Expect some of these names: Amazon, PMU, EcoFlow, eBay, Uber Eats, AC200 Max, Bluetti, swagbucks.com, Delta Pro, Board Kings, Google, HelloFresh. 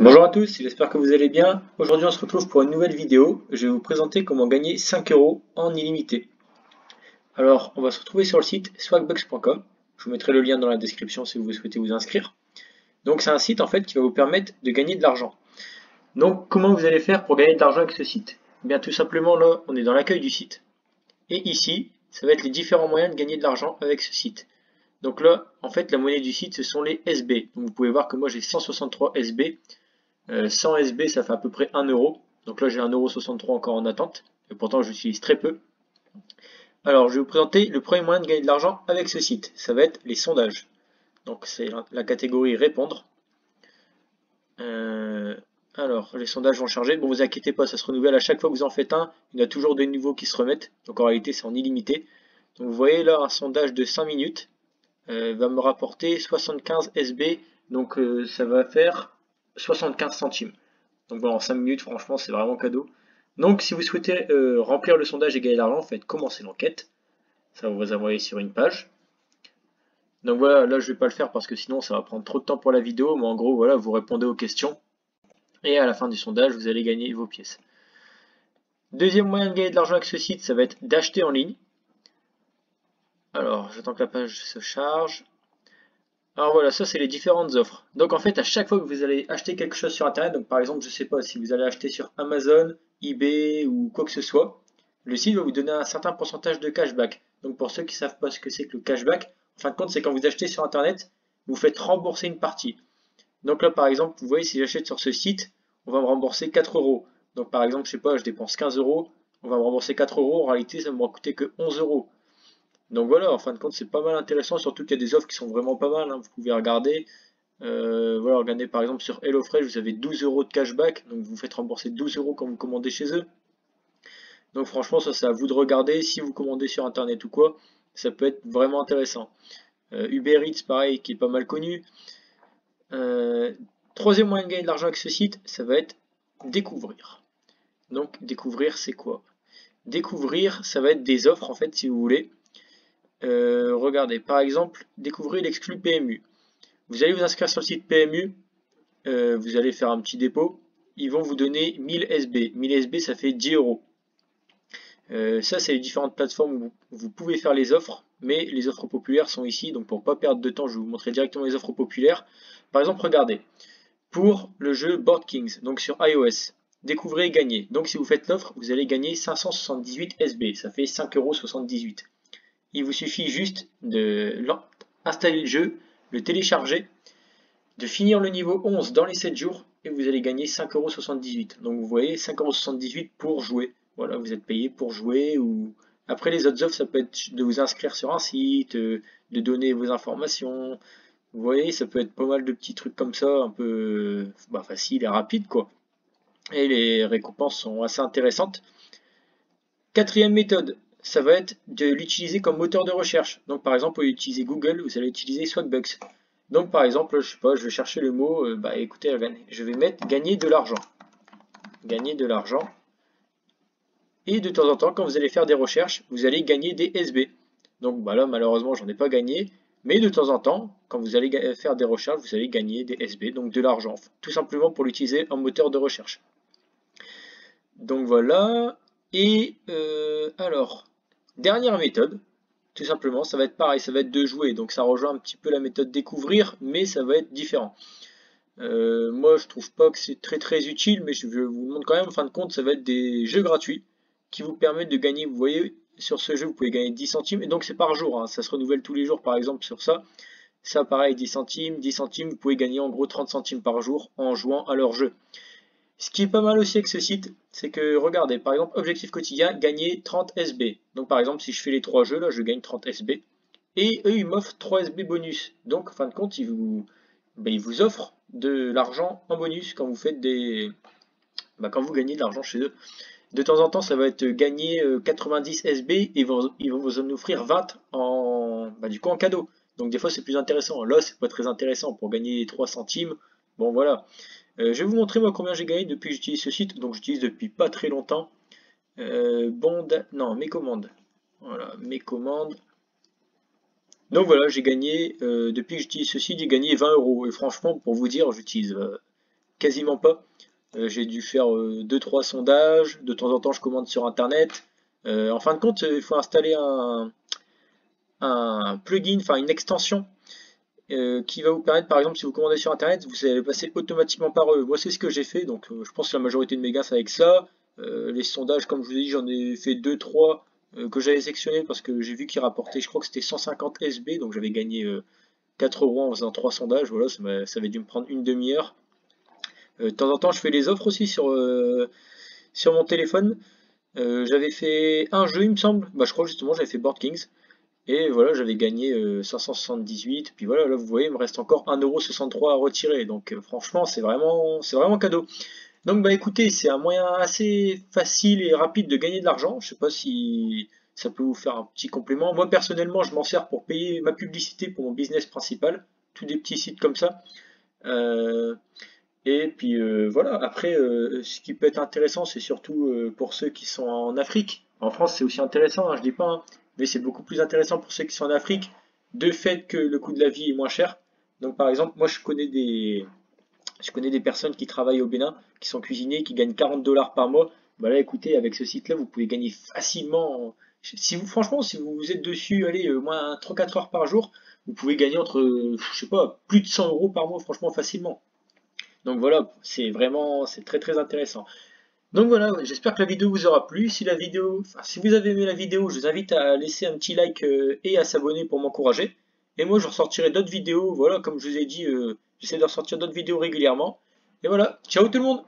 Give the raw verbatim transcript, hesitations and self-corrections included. Bonjour à tous, j'espère que vous allez bien. Aujourd'hui on se retrouve pour une nouvelle vidéo. Je vais vous présenter comment gagner cinq euros en illimité. Alors on va se retrouver sur le site swagbucks point com. Je vous mettrai le lien dans la description si vous souhaitez vous inscrire. Donc c'est un site en fait qui va vous permettre de gagner de l'argent. Donc comment vous allez faire pour gagner de l'argent avec ce site? Eh bien tout simplement là on est dans l'accueil du site. Et ici ça va être les différents moyens de gagner de l'argent avec ce site. Donc là en fait la monnaie du site ce sont les S B. Donc vous pouvez voir que moi j'ai cent soixante-trois S B. cent S B ça fait à peu près un euro, donc là j'ai un euro soixante-trois encore en attente, et pourtant j'utilise très peu. Alors je vais vous présenter le premier moyen de gagner de l'argent avec ce site, ça va être les sondages. Donc c'est la catégorie répondre. Euh, alors les sondages vont charger, bon vous inquiétez pas, ça se renouvelle à chaque fois que vous en faites un, il y en a toujours des nouveaux qui se remettent, donc en réalité c'est en illimité. Donc vous voyez là un sondage de cinq minutes euh, va me rapporter soixante-quinze S B, donc euh, ça va faire soixante-quinze centimes. Donc voilà, en cinq minutes, franchement, c'est vraiment cadeau. Donc, si vous souhaitez euh, remplir le sondage et gagner de l'argent, faites commencer l'enquête. Ça va vous envoyer sur une page. Donc voilà, là, je ne vais pas le faire parce que sinon, ça va prendre trop de temps pour la vidéo. Mais en gros, voilà, vous répondez aux questions. Et à la fin du sondage, vous allez gagner vos pièces. Deuxième moyen de gagner de l'argent avec ce site, ça va être d'acheter en ligne. Alors, j'attends que la page se charge. Alors voilà, ça c'est les différentes offres. Donc en fait, à chaque fois que vous allez acheter quelque chose sur internet, donc par exemple, je sais pas, si vous allez acheter sur Amazon, eBay ou quoi que ce soit, le site va vous donner un certain pourcentage de cashback. Donc pour ceux qui ne savent pas ce que c'est que le cashback, en fin de compte, c'est quand vous achetez sur internet, vous faites rembourser une partie. Donc là par exemple, vous voyez, si j'achète sur ce site, on va me rembourser quatre euros. Donc par exemple, je sais pas, je dépense quinze euros, on va me rembourser quatre euros, en réalité ça ne m'aura coûté que onze euros. Donc voilà, en fin de compte, c'est pas mal intéressant, surtout qu'il y a des offres qui sont vraiment pas mal, hein. Vous pouvez regarder. Euh, voilà, regardez par exemple sur HelloFresh, vous avez douze euros de cashback, donc vous faites rembourser douze euros quand vous commandez chez eux. Donc franchement, ça c'est à vous de regarder, si vous commandez sur internet ou quoi, ça peut être vraiment intéressant. Euh, Uber Eats, pareil, qui est pas mal connu. Euh, troisième moyen de gagner de l'argent avec ce site, ça va être découvrir. Donc découvrir, c'est quoi? Découvrir, ça va être des offres en fait, si vous voulez. Euh, regardez, par exemple, découvrez l'exclu P M U. Vous allez vous inscrire sur le site P M U, euh, vous allez faire un petit dépôt, ils vont vous donner mille S B. mille S B, ça fait dix euros. Euh, ça, c'est les différentes plateformes où vous pouvez faire les offres, mais les offres populaires sont ici, donc pour ne pas perdre de temps, je vais vous montrer directement les offres populaires. Par exemple, regardez, pour le jeu Board Kings, donc sur iOS, découvrez et gagnez. Donc si vous faites l'offre, vous allez gagner cinq cent soixante-dix-huit S B, ça fait cinq euros soixante-dix-huit. Il vous suffit juste d'installer le jeu, le télécharger, de finir le niveau onze dans les sept jours et vous allez gagner cinq euros soixante-dix-huit. Donc vous voyez, cinq euros soixante-dix-huit pour jouer. Voilà, vous êtes payé pour jouer. Ou après les autres offres, ça peut être de vous inscrire sur un site, de donner vos informations. Vous voyez, ça peut être pas mal de petits trucs comme ça, un peu bah, facile et rapide quoi. Et les récompenses sont assez intéressantes. Quatrième méthode, ça va être de l'utiliser comme moteur de recherche. Donc par exemple, au lieu d'utiliser Google, vous allez utiliser Swagbucks. Donc par exemple, je sais pas, je vais chercher le mot, euh, bah écoutez, je vais mettre gagner de l'argent. Gagner de l'argent. Et de temps en temps, quand vous allez faire des recherches, vous allez gagner des S B. Donc bah là, malheureusement, j'en ai pas gagné. Mais de temps en temps, quand vous allez faire des recherches, vous allez gagner des S B, donc de l'argent. Tout simplement pour l'utiliser en moteur de recherche. Donc voilà. Et euh, alors... dernière méthode, tout simplement, ça va être pareil, ça va être de jouer. Donc ça rejoint un petit peu la méthode découvrir, mais ça va être différent. Euh, moi, je trouve pas que c'est très très utile, mais je vous montre quand même, en fin de compte, ça va être des jeux gratuits qui vous permettent de gagner. Vous voyez, sur ce jeu, vous pouvez gagner dix centimes, et donc c'est par jour, hein, ça se renouvelle tous les jours, par exemple, sur ça. Ça, pareil, dix centimes, dix centimes, vous pouvez gagner en gros trente centimes par jour en jouant à leur jeu. Ce qui est pas mal aussi avec ce site, c'est que, regardez, par exemple, objectif quotidien, gagner trente S B. Donc, par exemple, si je fais les trois jeux, là, je gagne trente S B. Et eux, ils m'offrent trois S B bonus. Donc, en fin de compte, ils vous, ben, ils vous offrent de l'argent en bonus quand vous faites des... Ben, quand vous gagnez de l'argent chez eux. De temps en temps, ça va être gagner quatre-vingt-dix S B et vous, ils vont vous en offrir vingt en, ben, du coup, en cadeau. Donc, des fois, c'est plus intéressant. Là, c'est pas très intéressant pour gagner trois centimes. Bon, voilà. Euh, je vais vous montrer moi combien j'ai gagné depuis que j'utilise ce site, donc j'utilise depuis pas très longtemps. Euh, bon, non, mes commandes. Voilà, mes commandes. Donc voilà, j'ai gagné, euh, depuis que j'utilise ce site, j'ai gagné vingt euros. Et franchement, pour vous dire, j'utilise euh, quasiment pas. Euh, j'ai dû faire deux trois euh, sondages, de temps en temps je commande sur internet. Euh, en fin de compte, il faut installer un, un plugin, enfin une extension euh, qui va vous permettre, par exemple, si vous commandez sur internet, vous allez passer automatiquement par eux. Moi c'est ce que j'ai fait, donc euh, je pense que la majorité de mes gains c'est avec ça. Euh, les sondages, comme je vous ai dit, j'en ai fait deux trois euh, que j'avais sélectionné parce que j'ai vu qu'ils rapportaient, je crois que c'était cent cinquante S B, donc j'avais gagné euh, quatre euros en faisant trois sondages. Voilà, ça, ça avait dû me prendre une demi-heure. Euh, de temps en temps, je fais les offres aussi sur, euh, sur mon téléphone. Euh, j'avais fait un jeu, il me semble. Bah, je crois justement, j'avais fait Board Kings. Et voilà, j'avais gagné euh, cinq cent soixante-dix-huit. Puis voilà, là, vous voyez, il me reste encore un euro soixante-trois à retirer. Donc, euh, franchement, c'est vraiment, c'est vraiment cadeau. Donc, bah écoutez, c'est un moyen assez facile et rapide de gagner de l'argent. Je sais pas si ça peut vous faire un petit complément. Moi, personnellement, je m'en sers pour payer ma publicité pour mon business principal. Tous des petits sites comme ça. Euh... Et puis euh, voilà, après, euh, ce qui peut être intéressant, c'est surtout euh, pour ceux qui sont en Afrique. En France, c'est aussi intéressant, hein, je dis pas, hein, mais c'est beaucoup plus intéressant pour ceux qui sont en Afrique, de fait que le coût de la vie est moins cher. Donc par exemple, moi je connais des, je connais des personnes qui travaillent au Bénin, qui sont cuisiniers, qui gagnent quarante dollars par mois. Bah là, écoutez, avec ce site-là, vous pouvez gagner facilement. Si vous, franchement, si vous êtes dessus, allez, au moins trois quatre heures par jour, vous pouvez gagner entre, je sais pas, plus de cent euros par mois, franchement, facilement. Donc voilà, c'est vraiment, c'est très très intéressant. Donc voilà, j'espère que la vidéo vous aura plu. Si la vidéo, enfin, si vous avez aimé la vidéo, je vous invite à laisser un petit like euh, et à s'abonner pour m'encourager. Et moi, je ressortirai d'autres vidéos. Voilà, comme je vous ai dit, euh, j'essaie de ressortir d'autres vidéos régulièrement. Et voilà, ciao tout le monde!